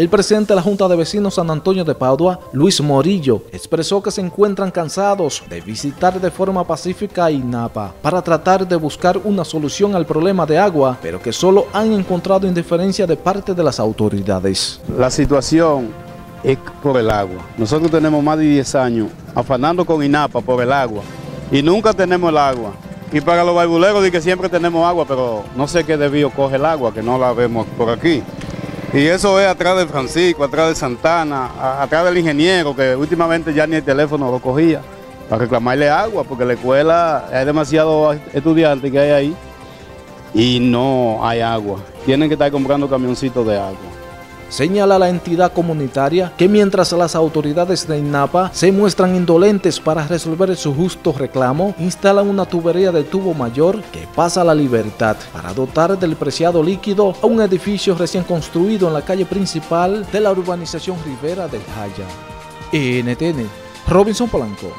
El presidente de la Junta de Vecinos San Antonio de Padua, Luis Morillo, expresó que se encuentran cansados de visitar de forma pacífica a Inapa para tratar de buscar una solución al problema de agua, pero que solo han encontrado indiferencia de parte de las autoridades. La situación es por el agua. Nosotros tenemos más de 10 años afanando con Inapa por el agua y nunca tenemos el agua. Y para los barbuleros de que siempre tenemos agua, pero no sé qué desvío coge el agua, que no la vemos por aquí. Y eso es atrás de Francisco, atrás de Santana, atrás del ingeniero, que últimamente ya ni el teléfono lo cogía para reclamarle agua, porque la escuela hay demasiados estudiantes que hay ahí y no hay agua. Tienen que estar comprando camioncitos de agua. Señala la entidad comunitaria que mientras las autoridades de Inapa se muestran indolentes para resolver su justo reclamo, instalan una tubería de tubo mayor que pasa a La Libertad para dotar del preciado líquido a un edificio recién construido en la calle principal de la urbanización Rivera del Jaya. NTN, Robinson Polanco.